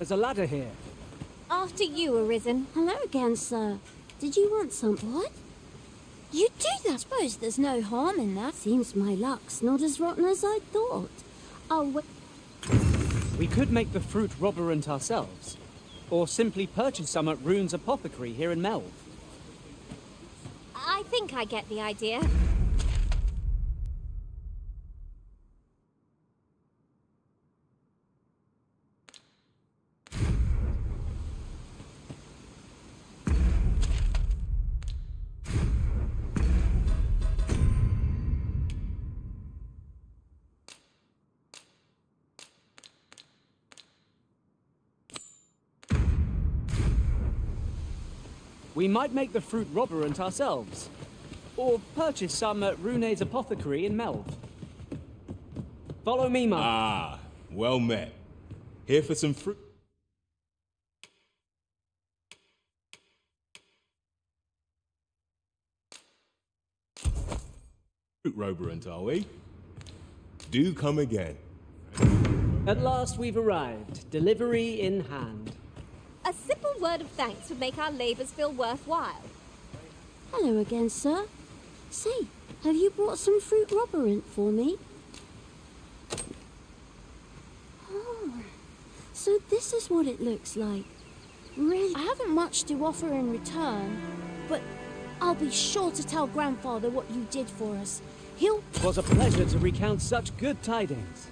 There's a ladder here. After you, Arisen. Hello again, sir. Did you want some? What? You do? I suppose there's no harm in that. Seems my luck's not as rotten as I thought. Oh, we could make the fruit roborant ourselves, or simply purchase some at Rune's Apothecary here in Melve. I think I get the idea. We might make the fruit roborant ourselves, or purchase some at Rune's Apothecary in Melve. Follow me, Mark. Ah, well met. Here for some fruit. Fruit roborant, are we? Do come again. At last we've arrived, delivery in hand. A simple word of thanks would make our labours feel worthwhile. Hello again, sir. Say, have you brought some fruit roborant for me? Oh, so this is what it looks like. Really, I haven't much to offer in return, but I'll be sure to tell Grandfather what you did for us. He'll... It was a pleasure to recount such good tidings.